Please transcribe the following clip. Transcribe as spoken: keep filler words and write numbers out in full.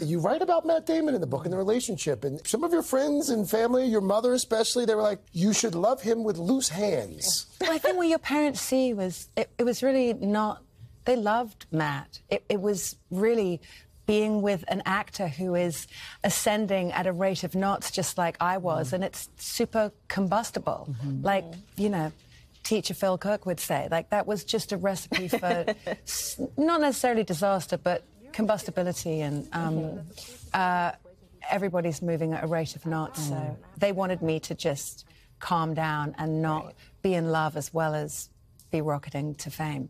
You write about Matt Damon in the book and the relationship, and some of your friends and family, your mother especially, they were like, you should love him with loose hands. Well, I think what your parents see was, it, it was really not, they loved Matt. It, it was really being with an actor who is ascending at a rate of knots just like I was, mm. and it's super combustible, mm-hmm. like, you know, teacher Phil Cook would say. Like, that was just a recipe for not necessarily disaster, but combustibility, and um, uh, everybody's moving at a rate of knots, mm. so they wanted me to just calm down and not be in love as well as be rocketing to fame.